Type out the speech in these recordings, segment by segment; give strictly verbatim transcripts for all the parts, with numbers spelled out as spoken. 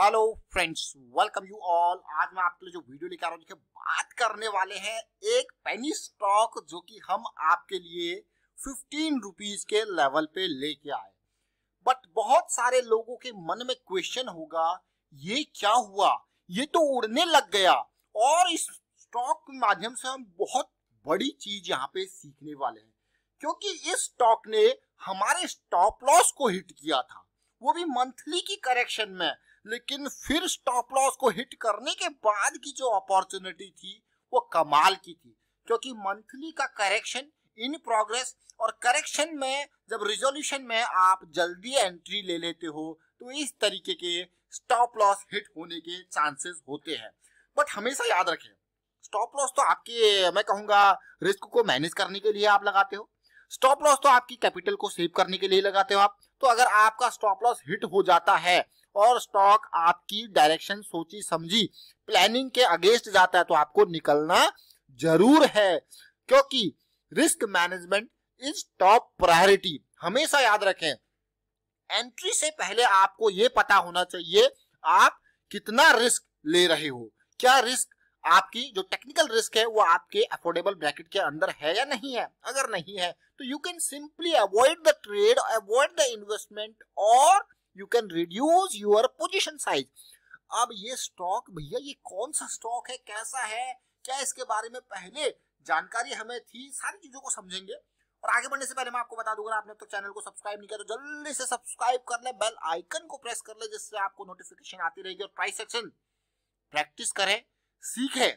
Hello friends, welcome you all. आज मैं आपके लिए जो वीडियो लेकर आ रहा हूँ, देखिए बात करने वाले हैं एक पेनी स्टॉक जो कि हम आपके लिए फिफ्टीन रुपीज़ के लेवल पे लेके आए। बट बहुत सारे लोगों के मन में क्वेश्चन होगा, ये क्या हुआ, ये तो उड़ने लग गया। और इस स्टॉक के माध्यम से हम बहुत बड़ी चीज यहाँ पे सीखने वाले हैं, क्योंकि इस स्टॉक ने हमारे स्टॉप लॉस को हिट किया था, वो भी मंथली की करेक्शन में। लेकिन फिर स्टॉप लॉस को हिट करने के बाद की जो अपॉर्चुनिटी थी वो कमाल की थी, क्योंकि मंथली का करेक्शन इन प्रोग्रेस, और करेक्शन में जब रिजोल्यूशन में आप जल्दी एंट्री ले लेते हो तो इस तरीके के स्टॉप लॉस हिट होने के चांसेस होते हैं। बट हमेशा याद रखें, स्टॉप लॉस तो आपके, मैं कहूँगा, रिस्क को मैनेज करने के लिए आप लगाते हो। स्टॉप लॉस तो आपकी कैपिटल को सेव करने के लिए लगाते हो आप। तो अगर आपका स्टॉप लॉस हिट हो जाता है और स्टॉक आपकी डायरेक्शन सोची समझी प्लानिंग के अगेंस्ट जाता है तो आपको निकलना जरूर है, क्योंकि risk management is top priority. हमेशा याद रखें, एंट्री से पहले आपको ये पता होना चाहिए आप कितना रिस्क ले रहे हो, क्या रिस्क आपकी जो टेक्निकल रिस्क है वो आपके अफोर्डेबल ब्रैकेट के अंदर है या नहीं है। अगर नहीं है तो you can simply avoid the trade, avoid the investment, और You can reduce your position size। अब ये स्टॉक भैया, ये कौन सा स्टॉक है, कैसा है, क्या इसके बारे में पहले जानकारी हमें थी, सारी चीजों को समझेंगे। और आगे बढ़ने से पहले मैं आपको बता दूंगा, आपने अब तक चैनल को सब्सक्राइब नहीं किया तो जल्दी से सब्सक्राइब कर ले, बेल आइकन को प्रेस कर ले, जिससे आपको नोटिफिकेशन आती रहेगी। और प्राइस एक्शन प्रैक्टिस करें, सीखें।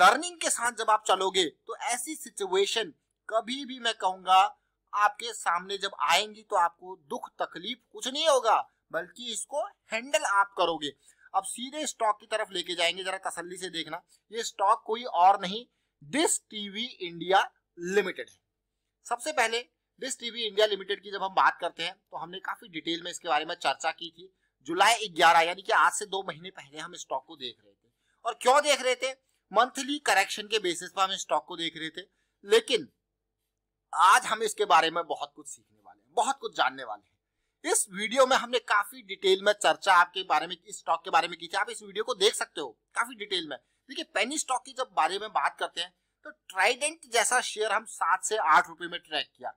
लर्निंग के साथ जब आप चलोगे तो ऐसी सिचुएशन कभी भी, मैं कहूँगा, आपके सामने जब आएंगी तो आपको दुख तकलीफ कुछ नहीं होगा, बल्कि इसको हैंडल आप करोगे। अब सीधे स्टॉक की तरफ लेके जाएंगे, जरा तसल्ली से देखना। ये स्टॉक कोई और नहीं, डिश टीवी इंडिया लिमिटेड है। सबसे पहले डिश टीवी इंडिया लिमिटेड की जब हम बात करते हैं तो हमने काफी डिटेल में इसके बारे में चर्चा की थी। जुलाई ग्यारह यानी कि आज से दो महीने पहले हम स्टॉक को देख रहे थे। और क्यों देख रहे थे? मंथली करेक्शन के बेसिस पर हम स्टॉक को देख रहे थे। लेकिन आज हम इसके बारे में बहुत कुछ सीखने वाले हैं, बहुत कुछ जानने वाले हैं। इस वीडियो में हमने काफी डिटेल में चर्चा आपके बारे में, इस स्टॉक के बारे में की थी। आप इस वीडियो को देख सकते हो काफी डिटेल में। देखिए, पेनी स्टॉक की जब बारे में बात करते हैं तो ट्राइडेंट जैसा शेयर हम सात से आठ रुपए में ट्रैक किया,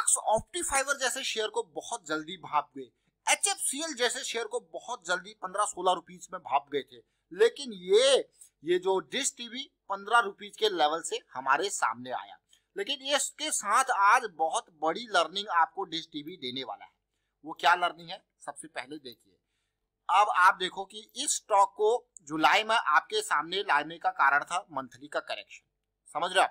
अक्स ऑप्टिफाइबर जैसे शेयर को बहुत जल्दी भाप गए, एच एफ सी एल जैसे शेयर को बहुत जल्दी पंद्रह सोलह रुपीज में भाप गए थे। लेकिन ये ये जो डिश टीवी पंद्रह रुपीज के लेवल से हमारे सामने आया। लेकिन ये इसके साथ आज बहुत बड़ी लर्निंग आपको डिश टीवी देने वाला है। वो क्या लर्निंग है, सबसे पहले देखिए। अब आप देखो कि इस स्टॉक को जुलाई में आपके सामने लाने का कारण था मंथली का करेक्शन। समझ रहे हो?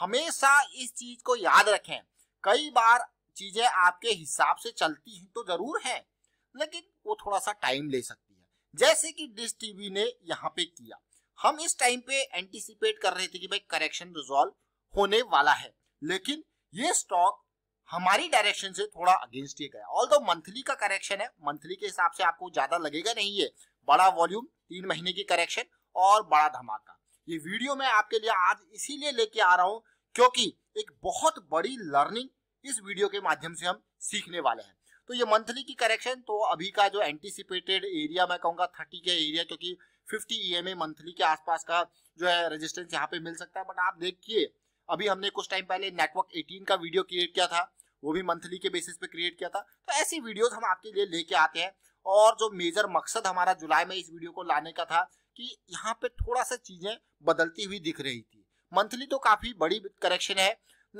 हमेशा इस चीज को याद रखें। कई बार चीजें आपके हिसाब से चलती हैं तो जरूर है, लेकिन वो थोड़ा सा टाइम ले सकती है, जैसे कि डिश टीवी ने यहाँ पे किया। हम इस टाइम पे एंटिसिपेट कर रहे थे कि भाई करेक्शन रिजॉल्व होने वाला है, लेकिन ये स्टॉक हमारी डायरेक्शन से थोड़ा अगेंस्ट ही गया। ऑल्दो मंथली का करेक्शन है, मंथली के हिसाब से आपको ज्यादा लगेगा नहीं है। बड़ा वॉल्यूम, तीन महीने की करेक्शन और बड़ा धमाका। ये वीडियो मैं आपके लिए आज इसीलिए लेके आ रहा हूँ क्योंकि एक बहुत बड़ी लर्निंग इस वीडियो के माध्यम से हम सीखने वाले हैं। तो ये मंथली की करेक्शन, तो अभी का जो एंटिसिपेटेड एरिया, मैं कहूँगा थर्टी के एरिया, क्योंकि fifty E M A monthly के आसपास का जो है रेजिस्टेंस यहाँ पे मिल सकता है। बट आप देखिए, अभी हमने कुछ टाइम पहले नेटवर्क एटीन का वीडियो क्रिएट किया था, वो भी मंथली के बेसिस पे क्रिएट किया था। तो ऐसी वीडियोस हम आपके लिए लेके आते हैं। और जो मेजर मकसद हमारा जुलाई में इस वीडियो को लाने का था कि यहाँ पे थोड़ा सा चीजें बदलती हुई दिख रही थी। मंथली तो काफी बड़ी करेक्शन है,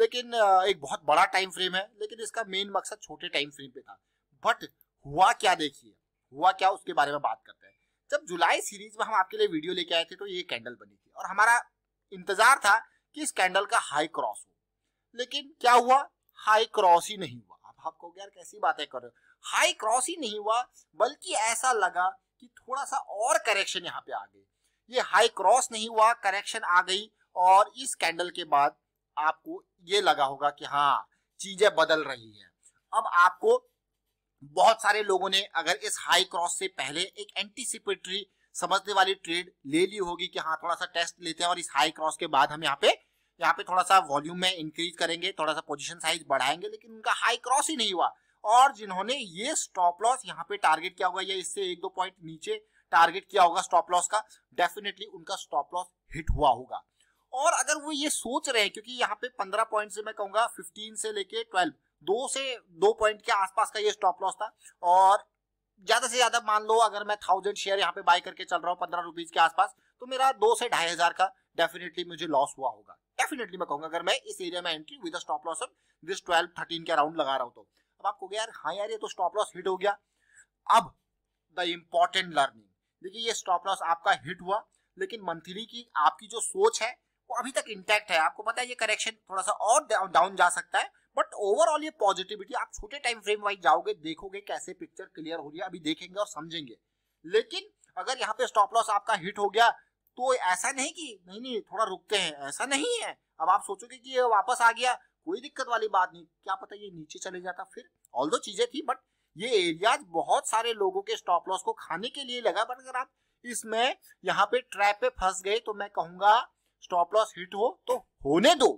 लेकिन एक बहुत बड़ा टाइम फ्रेम है, लेकिन इसका मेन मकसद छोटे टाइम फ्रेम पे था। बट हुआ क्या, देखिए हुआ क्या, उसके बारे में बात करते हैं। जब जुलाई सीरीज में हम आपके लिए वीडियो लेके आए थे तो ये कैंडल बनी थी, और हमारा इंतजार था कि इस कैंडल का हाई क्रॉस हो। लेकिन क्या हुआ, हाई क्रॉस ही नहीं हुआ। अब आप कहोगे, यार कैसी बातें कर रहे हो, हाई क्रॉस ही नहीं हुआ, बल्कि ऐसा लगा कि थोड़ा सा और करेक्शन यहाँ पे आ गई। ये हाई क्रॉस नहीं हुआ, करेक्शन आ गई। और इस कैंडल के बाद आपको ये लगा होगा कि हाँ, चीजें बदल रही है। अब आपको बहुत सारे लोगों ने अगर इस हाई क्रॉस से पहले एक एंटीसिपेटरी समझने वाली ट्रेड ले ली होगी कि हाँ, थोड़ा सा टेस्ट लेते हैं और इस हाई क्रॉस के बाद हम यहाँ पे यहाँ पे थोड़ा सा वॉल्यूम में इंक्रीज करेंगे, थोड़ा सा पोजीशन साइज बढ़ाएंगे। लेकिन उनका हाई क्रॉस ही नहीं हुआ, और जिन्होंने ये स्टॉप लॉस यहाँ पे टारगेट किया होगा या इससे एक दो पॉइंट नीचे टारगेट किया होगा स्टॉप लॉस का, डेफिनेटली उनका स्टॉप लॉस हिट हुआ होगा। और अगर वो ये सोच रहे हैं, क्योंकि यहाँ पे पंद्रह पॉइंट से मैं कहूंगा फिफ्टीन से लेके ट्वेल्व, दो से दो पॉइंट के आसपास का ये स्टॉप लॉस था, और ज्यादा से ज्यादा मान लो अगर मैं थाउजेंड शेयर यहाँ पे बाय करके चल रहा हूँ पंद्रह रुपीज के आसपास, तो मेरा दो से ढाई हजार का डेफिनेटली मुझे लॉस हुआ होगा। डेफिनेटली मैं कहूंगा अगर मैं इस एरिया में entry with stop loss of this twelve thirteen के अराउंड लगा रहा हूँ। तो अब आप कहोगे यार हाँ यार ये तो स्टॉप लॉस हिट हो गया। अब द इम्पोर्टेंट लर्निंग, देखिए ये स्टॉप लॉस आपका हिट हुआ, लेकिन मंथली की आपकी जो सोच है वो अभी तक इंटैक्ट है। आपको पता है ये करेक्शन थोड़ा सा और डाउन जा सकता है, बट ओवरऑल ये पॉजिटिविटी, आप छोटे टाइम फ्रेम वाइज जाओगे देखोगे कैसे पिक्चर क्लियर हो रही है, अभी देखेंगे और समझेंगे। लेकिन अगर यहाँ पे स्टॉप लॉस आपका हिट हो गया तो ऐसा नहीं कि नहीं नहीं थोड़ा रुकते हैं, ऐसा नहीं है। अब आप सोचोगे कि ये वापस आ गया, कोई दिक्कत वाली बात नहीं, क्या पता ये नीचे चले जाता फिर, ऑल्दो चीजें थी बट ये एरियाज बहुत सारे लोगों के स्टॉप लॉस को खाने के लिए लगा। बट अगर आप इसमें यहाँ पे ट्रैप पे फंस गए तो मैं कहूंगा स्टॉप लॉस हिट हो तो होने दो,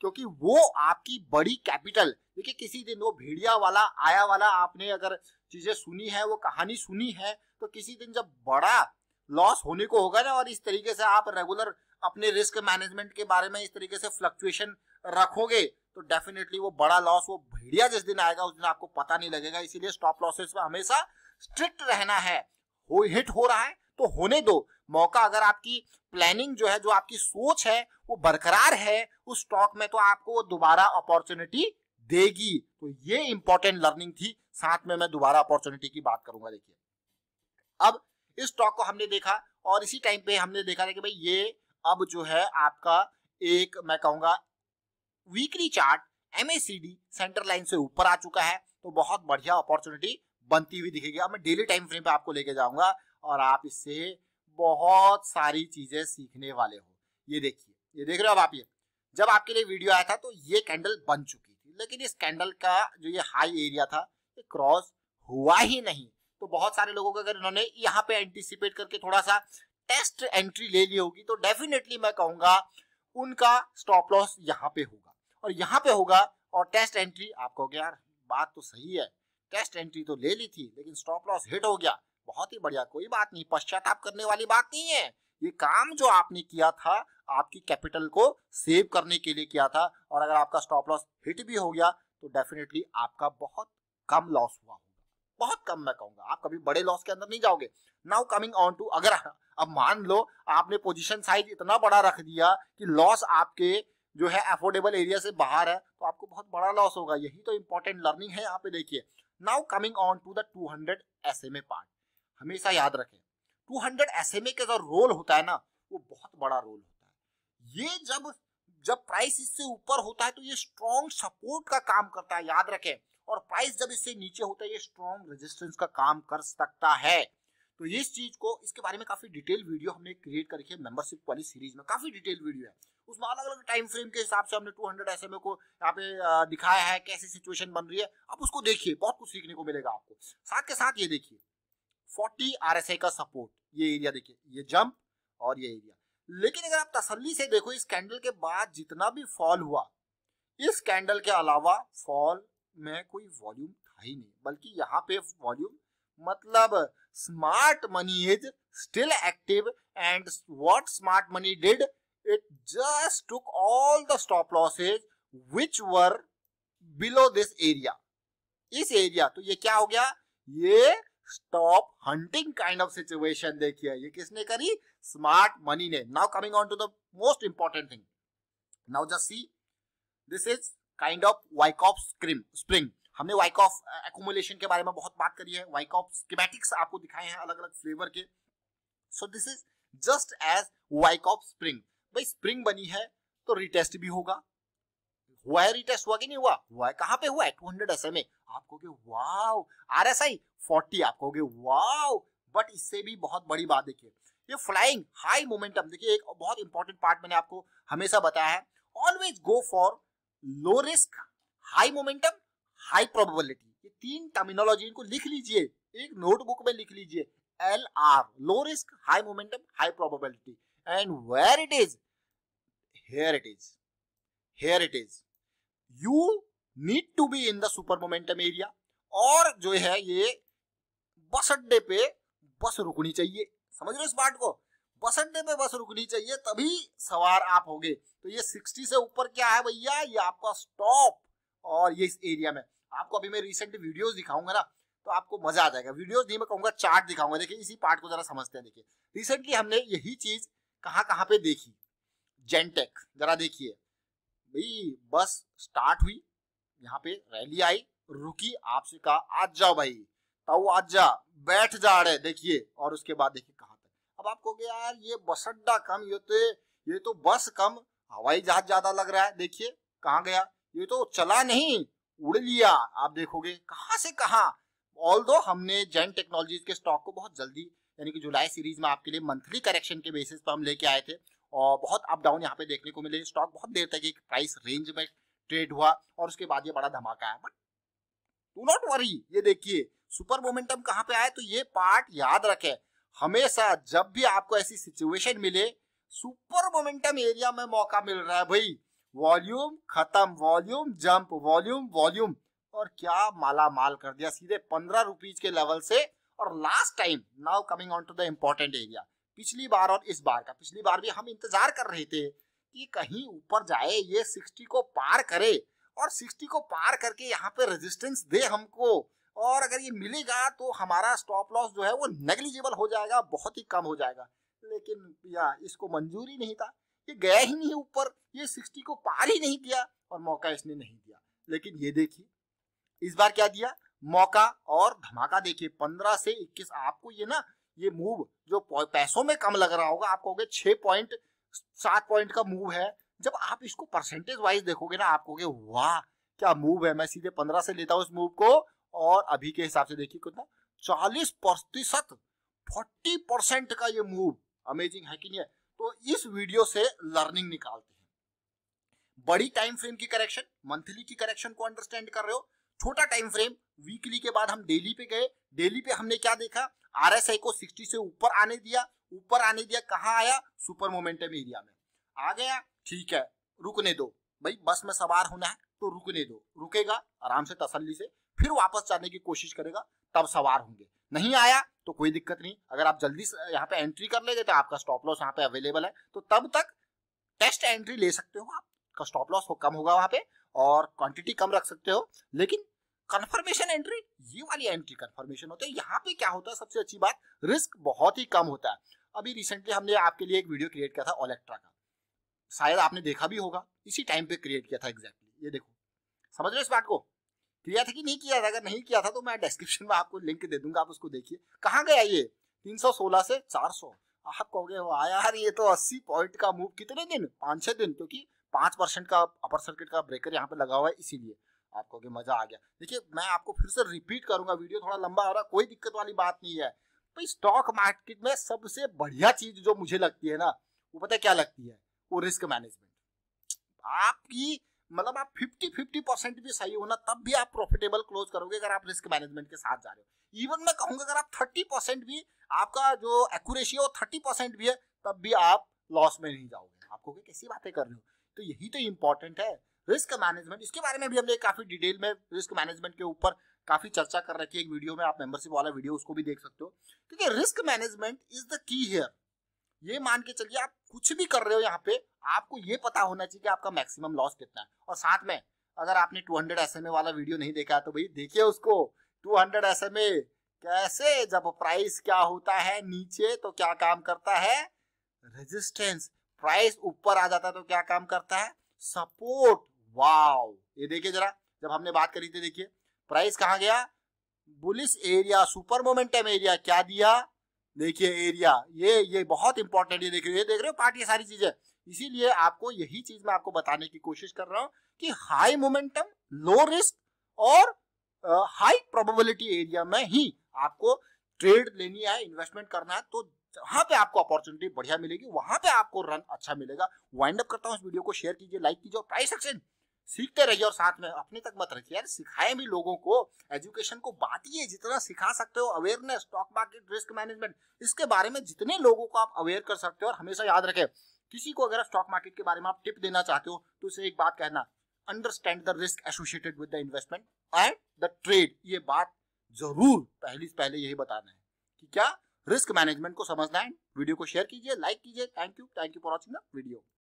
क्योंकि वो आपकी बड़ी कैपिटल। देखिए किसी दिन वो भेड़िया वाला आया वाला आपने अगर चीजें सुनी है, वो कहानी सुनी है, तो किसी दिन जब बड़ा लॉस होने को होगा ना, और इस तरीके से आप रेगुलर अपने रिस्क मैनेजमेंट के बारे में इस तरीके से फ्लक्चुएशन रखोगे तो डेफिनेटली वो बड़ा लॉस, वो भेड़िया जिस दिन आएगा उस दिन आपको पता नहीं लगेगा। इसीलिए स्टॉप लॉसेस में हमेशा स्ट्रिक्ट रहना है। हो हिट हो रहा है तो होने दो, मौका अगर आपकी प्लानिंग जो है, जो आपकी सोच है वो बरकरार है उस स्टॉक में, तो आपको दोबारा अपॉर्चुनिटी देगी। तो ये इंपॉर्टेंट लर्निंग थी, साथ में मैं दोबारा अपॉर्चुनिटी की बात करूंगा। देखिए अब इस स्टॉक को हमने देखा और इसी टाइम पे हमने देखा कि भाई ये अब जो है आपका एक मैं कहूंगा weekly chart MACD center line से ऊपर आ चुका है, तो बहुत बढ़िया अपॉर्चुनिटी बनती हुई दिखेगी। अब मैं डेली टाइम फ्रेम पे आपको लेके जाऊंगा और आप इससे बहुत सारी चीजें सीखने वाले हो। ये देखिए, ये देख रहे हो अब आप, ये जब आपके लिए वीडियो आया था तो ये कैंडल बन चुकी थी, लेकिन इस कैंडल का जो ये हाई एरिया था ये क्रॉस हुआ ही नहीं। तो बहुत सारे लोगों को अगर इन्होंने यहाँ पे एंटीसिपेट करके थोड़ा सा टेस्ट एंट्री ले ली होगी तो डेफिनेटली मैं कहूंगा उनका स्टॉप लॉस यहाँ पे होगा और यहाँ पे होगा। और टेस्ट एंट्री आप कहोगे यार बात तो सही है, टेस्ट एंट्री तो ले ली थी लेकिन स्टॉप लॉस हिट हो गया, बहुत ही बढ़िया, कोई बात नहीं, पश्चाताप करने वाली बात नहीं है। ये काम जो आपने किया था आपकी कैपिटल को सेव करने के लिए किया था, और अगर आपका स्टॉप लॉस हिट भी हो गया तो डेफिनेटली आपका बहुत कम लॉस हुआ होगा, बहुत कम मैं कहूंगा। आप कभी बड़े लॉस के अंदर नहीं जाओगे। नाउ कमिंग ऑन टू, अगर अब मान लो आपने पोजिशन साइज इतना बड़ा रख दिया कि लॉस आपके जो है अफोर्डेबल एरिया से बाहर है, तो आपको बहुत बड़ा लॉस होगा। यही तो इंपॉर्टेंट लर्निंग है यहाँ पे। देखिए now coming on to the two hundred SMA part, हमेशा याद रखें टू हंड्रेड एसएमए का जो रोल होता है ना वो बहुत बड़ा रोल होता है। ये जब जब प्राइस इससे ऊपर होता है तो ये स्ट्रॉन्ग सपोर्ट का काम करता है, याद रखें, और प्राइस जब इससे नीचे होता है ये स्ट्रॉन्ग रेजिस्टेंस का काम कर सकता है। तो इस चीज को, इसके बारे में काफी डिटेल वीडियो हमने क्रिएट करके मेंबरशिप वाली सीरीज में काफी डिटेल वीडियो है, उसमें अलग अलग टाइम फ्रेम के हिसाब से हमने टू हंड्रेड एसएमए को यहाँ पे दिखाया है कैसी सिचुएशन बन रही है। आप उसको देखिए, बहुत कुछ सीखने को मिलेगा आपको। साथ के साथ ये देखिए फोर्टी आरएसआई का सपोर्ट, ये एरिया देखिए, ये जंप और ये एरिया। लेकिन अगर आप तसल्ली से देखो इस कैंडल के बाद जितना भी फॉल हुआ, इस कैंडल के अलावा फॉल में कोई वॉल्यूम था ही नहीं, बल्कि यहाँ पे वॉल्यूम मतलब smart money is still active and what smart money did, it just took all the stop losses which were below this area, इस एरिया। तो ये क्या हो गया, ये stop hunting kind of situation. देखिए ये किसने करी, स्मार्ट मनी ने। Now coming on to the most important thing, now just see this is kind of Wyckoff spring. हमने वाइकॉफ एक्यूमुलेशन के बारे में बहुत बात करी है, वाइकॉफ स्कीमेटिक्स आपको दिखाए हैं अलग अलग फ्लेवर के। So this is just as Wyckoff spring. भाई स्प्रिंग बनी है तो रिटेस्ट भी होगा, हुआ है रिटेस्ट, हुआ कि नहीं हुआ, हुआ है, कहाँ पे हुआ है, टू हंड्रेड एसएमए। आप कहोगे वाव, आरएसआई फोर्टी, आप कहोगे वाव, बट इससे भी बहुत बड़ी बात देखिए ये फ्लाइंग हाई मोमेंटम। देखिए एक बहुत इंपॉर्टेंट पार्ट मैंने आपको हमेशा बताया है, always go for low risk high momentum high probability, ये तीन टर्मिनोलॉजी इनको लिख लीजिए, एक नोटबुक में लिख लीजिए, L R, low risk high momentum high probability. And where it is, here it is, here it is, you need to be in the super momentum area, और जो है ये बस अड्डे पे बस रुकनी चाहिए। समझ रहे हो इस बात को, बस अड्डे पे बस रुकनी चाहिए तभी सवार आप होगे। तो ये साठ से ऊपर क्या है भैया, ये आपका स्टॉप। और ये इस एरिया में आपको अभी मैं रिसेंट वीडियोस दिखाऊंगा ना तो आपको मजा आ जाएगा। वीडियोस नहीं मैं कहूंगा चार्ट दिखाऊंगा। देखिए इसी पार्ट को जरा समझते हैं। देखिए रिसेंटली हमने यही चीज कहाँ कहाँ पे देखी, जेनटेक जरा देखिए भाई, बस स्टार्ट हुई, यहाँ पे रैली आई, रुकी, आपसे कहा आज जाओ भाई, ताऊ आज जा, बैठ जा रहे, देखिए। और उसके बाद देखिए कहाँ तक। अब आप कहोगे यार ये बस अड्डा कम, ये तो ये तो बस कम हवाई जहाज ज्यादा लग रहा है। देखिए कहाँ गया, ये तो चला नहीं उड़ लिया। आप देखोगे कहाँ से कहाँ। ऑल्दो हमने जैन टेक्नोलॉजीज के स्टॉक को बहुत जल्दी यानी कि जुलाई सीरीज में आपके लिए मंथली करेक्शन के बेसिस पर हम लेके आए थे और बहुत अप डाउन यहाँ पे देखने को मिले। स्टॉक बहुत देर तक एक प्राइस रेंज में ट्रेड हुआ और उसके बाद ये बड़ा धमाका है। बट डू नॉट वरी, ये देखिए सुपर मोमेंटम कहाँ पे आया। तो ये पार्ट याद रखें, हमेशा जब भी आपको ऐसी सिचुएशन मिले सुपर मोमेंटम एरिया में मौका मिल रहा है भाई, वॉल्यूम खत्म, वॉल्यूम जंप, वॉल्यूम वॉल्यूम और क्या माला माल कर दिया सीधे पंद्रह रुपीज के लेवल से। और last time, now coming on to the important area, पिछली बार और इस बार का, पिछली बार भी हम इंतजार कर रहे थे कि कहीं ऊपर जाए, ये साठ को पार करे और साठ को पार करके यहाँ पे रेजिस्टेंस दे हमको। और अगर ये मिलेगा तो हमारा स्टॉप लॉस जो है वो नेग्लिजिबल हो जाएगा, बहुत ही कम हो जाएगा। लेकिन या इसको मंजूरी नहीं था, ये गया ही नहीं ऊपर, ये साठ को पार ही नहीं किया और मौका इसने नहीं दिया। लेकिन ये देखिए इस बार क्या दिया मौका और धमाका। देखिए पंद्रह से इक्कीस, आपको ये ना ये मूव जो पैसों में कम लग रहा होगा, आप कहोगे छह पॉइंट सात पॉइंट का मूव है, जब आप इसको परसेंटेज वाइज देखोगे ना आप कहोगे वाह क्या मूव है। मैं सीधे पंद्रह से लेता हूँ इस मूव को और अभी के हिसाब से देखिए कितना चालीस प्रतिशत फोर्टी परसेंट का ये मूव, अमेजिंग है कि नहीं है। तो इस वीडियो से लर्निंग निकालते हैं। बड़ी टाइम फ्रेम की करेक्शन, मंथली की करेक्शन को अंडरस्टैंड कर रहे हो। छोटा टाइम फ्रेम, वीकली के बाद हम डेली पे गए। डेली पे हमने क्या देखा, आरएसआई को साठ से ऊपर आने दिया, ऊपर आने दिया कहाँ आया, सुपर मोमेंटम एरिया में आ गया। ठीक है रुकने दो भाई, बस में सवार होना है तो रुकने दो, रुकेगा आराम से तसल्ली से, फिर वापस जाने की कोशिश करेगा तब सवार होंगे। नहीं आया तो कोई दिक्कत नहीं, अगर आप जल्दी यहाँ पे एंट्री कर लेते तो आपका स्टॉप लॉस यहाँ पे अवेलेबल है, तो तब तक टेस्ट एंट्री ले सकते हो, आपका स्टॉप लॉस हो कम होगा वहां पे और क्वांटिटी कम रख सकते हो। लेकिन कन्फर्मेशन एंट्री, ये वाली एंट्री कन्फर्मेशन होती है। यहाँ पे क्या होता है सबसे अच्छी बात, रिस्क बहुत ही कम होता है। अभी रिसेंटली हमने आपके लिए एक वीडियो क्रिएट किया था ओलेक्ट्रा का, शायद आपने देखा भी होगा, इसी टाइम पे क्रिएट किया था एग्जैक्टली। ये देखो समझ रहे हो इस बात को, किया था कि नहीं किया था। अगर नहीं किया था तो मैं डिस्क्रिप्शन में आपको लिंक दे दूंगा, आप उसको देखिए। कहाँ गया ये तीन सौ सोलह से चार सौ, आप कहोगे वाह यार ये तो अस्सी पॉइंट का मूव, कितने दिन, पाँच छः दिन, क्योंकि पाँच परसेंट का अपर सर्किट का ब्रेकर यहाँ पे लगा हुआ है, इसीलिए आप कहोगे मजा आ गया। देखिए मैं आपको फिर से रिपीट करूंगा, वीडियो थोड़ा लंबा हो रहा, कोई दिक्कत वाली बात नहीं है भाई। स्टॉक मार्केट में सबसे बढ़िया चीज जो मुझे लगती है ना वो पता क्या लगती है, वो रिस्क मैनेजमेंट। आपकी मतलब आप पचास पचास परसेंट भी सही होना तब भी आप प्रॉफिटेबल क्लोज करोगे अगर आप रिस्क मैनेजमेंट के साथ जा रहे हो। इवन मैं कहूंगा अगर आप तीस परसेंट भी, आपका जो एक्यूरेसी है वो तीस परसेंट भी है, तब भी आप लॉस में नहीं जाओगे। आप कहोगे कैसी बातें कर रहे हो। तो यही तो इम्पोर्टेंट है रिस्क मैनेजमेंट। इसके बारे में भी हमने काफी डिटेल में रिस्क मैनेजमेंट के ऊपर काफी चर्चा कर रखी है एक वीडियो में, आप मेंबरशिप वाला वीडियो उसको भी देख सकते हो, क्योंकि risk management is the key here. ये मान के चलिए आप कुछ भी कर रहे हो यहाँ पे, आपको ये पता होना चाहिए कि आपका मैक्सिमम लॉस कितना है। और साथ में अगर आपने दो सौ एसएमए वाला वीडियो नहीं देखा तो भाई देखिए उसको, दो सौ एसएमए कैसे, जब प्राइस क्या होता है नीचे तो क्या काम करता है, रेजिस्टेंस। प्राइस ऊपर आ जाता है तो क्या काम करता है, सपोर्ट। वाओ ये देखिए जरा, जब हमने बात करी थी देखिए प्राइस कहाँ गया, bullish area, super momentum area, क्या दिया देखिए एरिया, ये ये बहुत इंपॉर्टेंट, ये देख रहे हो, ये देख रहे हो पार्ट, ये सारी चीजें। इसीलिए आपको यही चीज मैं आपको बताने की कोशिश कर रहा हूँ कि हाई मोमेंटम, लो रिस्क और हाई प्रोबेबिलिटी एरिया में ही आपको ट्रेड लेनी है, इन्वेस्टमेंट करना है। तो जहाँ पे आपको अपॉर्चुनिटी बढ़िया मिलेगी वहां पे आपको रन अच्छा मिलेगा। वाइंड अप करता हूँ, इस वीडियो को शेयर कीजिए, लाइक कीजिए और प्राइस एक्शन सीखते रहिए और साथ में अपने तक मत रखिए यार, सिखाएं भी लोगों को, एजुकेशन को बांटिए जितना सिखा सकते हो। Awareness, stock market, risk management, इसके बारे में जितने लोगों को आप अवेयर कर सकते हो। और हमेशा याद रखें, किसी को अगर स्टॉक मार्केट के बारे में आप टिप देना चाहते हो तो उसे एक बात कहना, understand the risk associated with the investment and the trade, ये बात जरूर पहली पहले यही बताना है कि क्या रिस्क मैनेजमेंट को समझना है। वीडियो को शेयर कीजिए, लाइक कीजिए। Thank you thank you for watching the video.